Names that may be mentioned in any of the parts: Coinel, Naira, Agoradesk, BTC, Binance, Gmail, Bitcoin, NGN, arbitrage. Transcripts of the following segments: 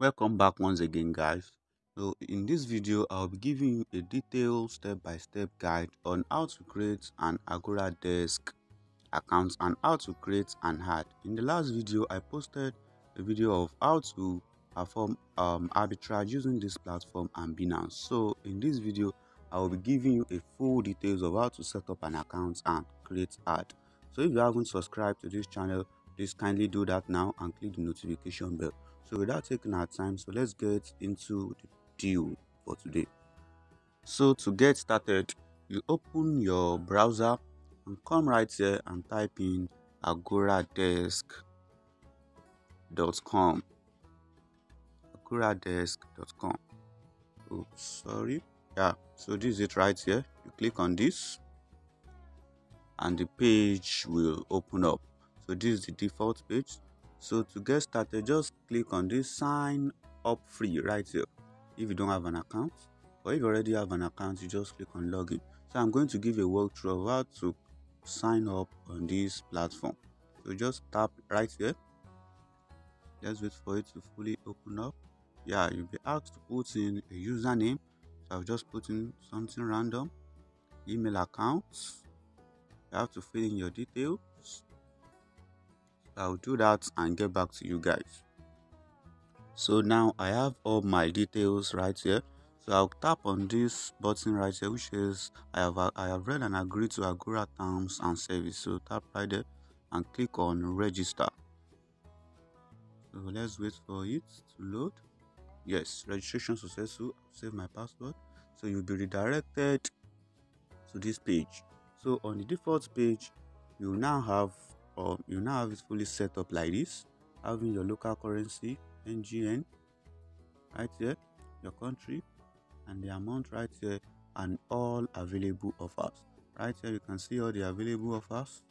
Welcome back once again, guys. So in this video, I'll be giving you a detailed step-by-step guide on how to create an Agoradesk account and how to create an ad. In the last video, I posted a video of how to perform arbitrage using this platform and Binance. So in this video, I will be giving you a full details of how to set up an account and create ad. So if you haven't subscribed to this channel, please kindly do that now and click the notification bell. So without taking our time, so let's get into the deal for today. So to get started, you open your browser and come right here and type in agoradesk.com. agoradesk.com. Oops, sorry. Yeah, so this is it right here. You click on this and the page will open up. So this is the default page. So to get started, just click on this sign up free right here if you don't have an account, or if you already have an account, you just click on login. So I'm going to give a walkthrough of how to sign up on this platform. So just tap right here. Let's wait for it to fully open up. Yeah, you'll be asked to put in a username. So I've just put in something random, email accounts. You have to fill in your details. I'll do that and get back to you guys. So now I have all my details right here. So I'll tap on this button right here, which is I have read and agreed to Agora terms and service. So tap right there and click on register. So let's wait for it to load. Yes, registration successful. Save my password. So you'll be redirected to this page. So on the default page, you now have it fully set up like this, having your local currency NGN right here, your country and the amount right here, and all available offers right here. You can see all the available offers.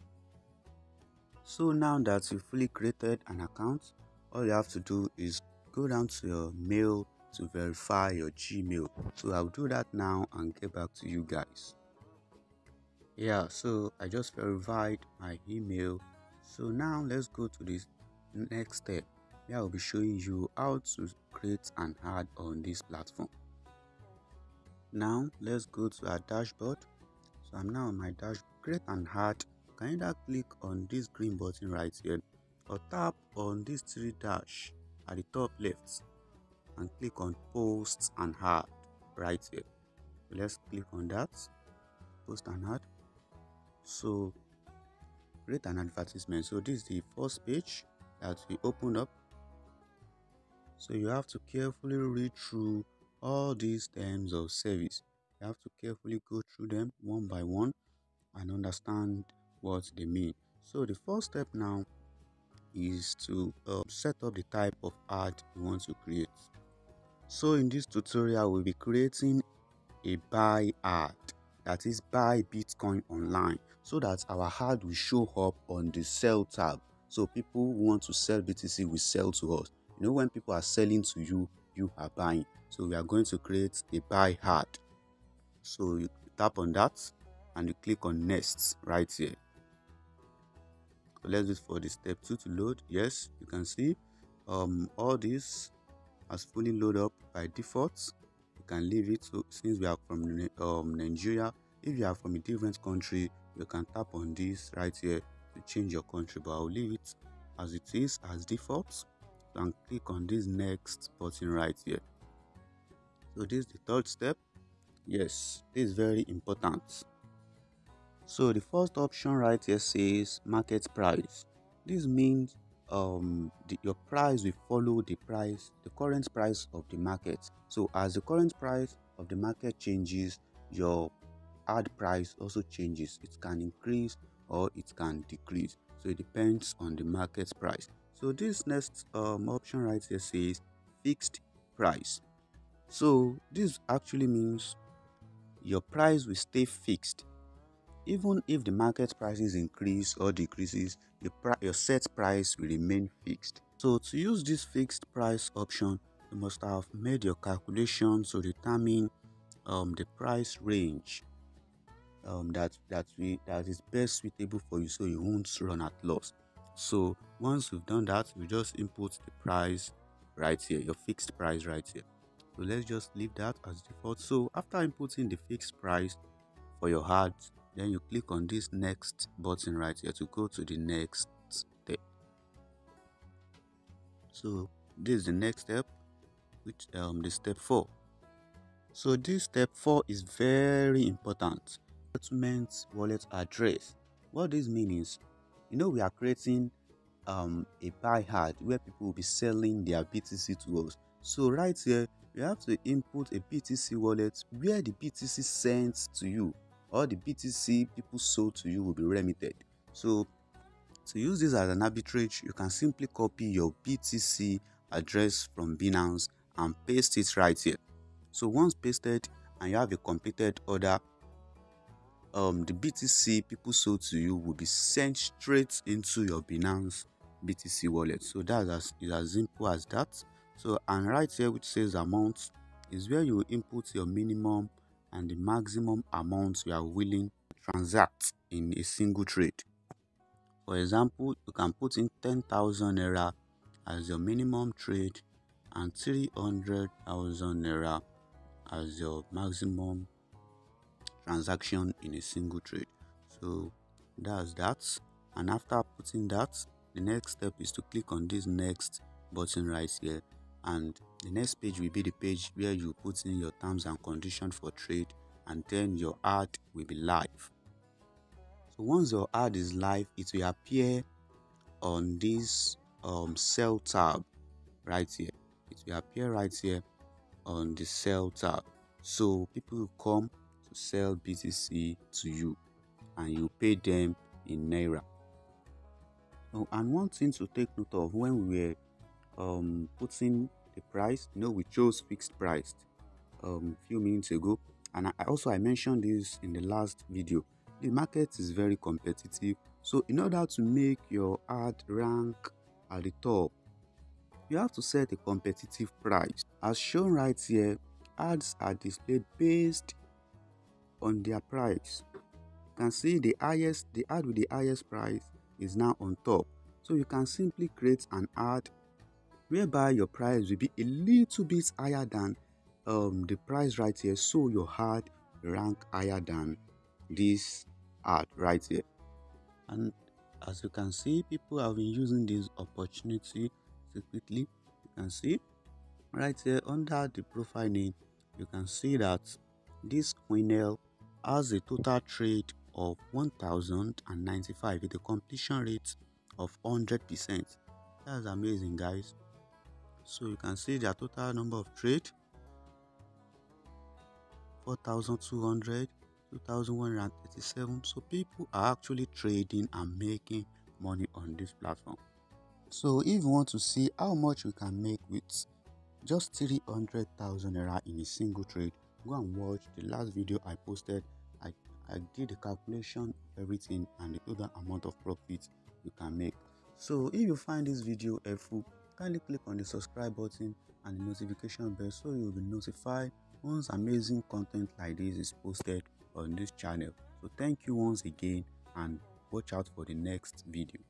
So now that you fully created an account, all you have to do is go down to your mail to verify your Gmail. So I'll do that now and get back to you guys. Yeah, so I just verified my email. So now let's go to this next step. Yeah, I'll be showing you how to create an ad on this platform. Now let's go to our dashboard. So I'm now on my dashboard. Create an ad. You can either click on this green button right here or tap on this three dash at the top left and click on post an ad right here. Let's click on that. Post an ad. So create an advertisement. So this is the first page that we opened up. So you have to carefully read through all these terms of service. You have to carefully go through them one by one and understand what they mean. So the first step now is to set up the type of ad you want to create. So in this tutorial, we'll be creating a buy ad. That is buy Bitcoin online, so that our ad will show up on the sell tab. So people who want to sell BTC will sell to us. You know, when people are selling to you, you are buying. So we are going to create a buy ad. So you tap on that and you click on next right here. So let's wait for the step 2 to load. Yes, you can see all this has fully loaded up by default. Can leave it. So since we are from Nigeria, if you are from a different country, you can tap on this right here to change your country, but I'll leave it as it is as default and click on this next button right here. So this is the third step. Yes, this is very important. So the first option right here says market price. This means your price will follow the current price of the market. So as the current price of the market changes, your ad price also changes. It can increase or it can decrease. So it depends on the market price. So this next option right here says fixed price. So this actually means your price will stay fixed. Even if the market prices increase or decreases, your set price will remain fixed. So to use this fixed price option, you must have made your calculations to determine the price range that is best suitable for you, so you won't run at loss. So once you've done that, you just input the price right here, your fixed price right here. So let's just leave that as default. So after inputting the fixed price for your ad, then you click on this next button right here to go to the next step. So this is the next step, which the step 4. So this step 4 is very important. Settlement wallet address. What this means is, you know, we are creating a buy ad where people will be selling their BTC to us. So right here, you have to input a BTC wallet where the BTC sent to you or the BTC people sold to you will be remitted. So to use this as an arbitrage, you can simply copy your BTC address from Binance and paste it right here. So once pasted and you have a completed order, the BTC people sold to you will be sent straight into your Binance BTC wallet. So that's as simple as that. So, and right here which says amount is where you input your minimum and the maximum amount you are willing to transact in a single trade. For example, you can put in 10,000 Naira as your minimum trade and 300,000 Naira as your maximum transaction in a single trade. So that's that. And after putting that, the next step is to click on this next button right here, and the next page will be the page where you put in your terms and conditions for trade, and then your ad will be live. So once your ad is live, it will appear on this sell tab right here. It will appear right here on the sell tab. So people will come to sell BTC to you and you pay them in Naira. Oh, and one thing to take note of when we were putting the price, you know, we chose fixed price a few minutes ago, and I mentioned this in the last video. The market is very competitive, so in order to make your ad rank at the top, you have to set a competitive price. As shown right here, ads are displayed based on their price. You can see the ad with the highest price is now on top. So you can simply create an ad whereby your price will be a little bit higher than the price right here, so your ad rank higher than this ad right here. And as you can see, people have been using this opportunity secretly. You can see right here under the profile name, you can see that this Coinel has a total trade of 1095 with a completion rate of 100%. That's amazing, guys. So you can see their total number of trade: 4,200, 2,137. So people are actually trading and making money on this platform. So if you want to see how much you can make with just 300,000 Naira in a single trade, go and watch the last video I posted. I did the calculation of everything and the total amount of profit you can make. So if you find this video helpful, kindly click on the subscribe button and the notification bell so you will be notified once amazing content like this is posted on this channel. So thank you once again and watch out for the next video.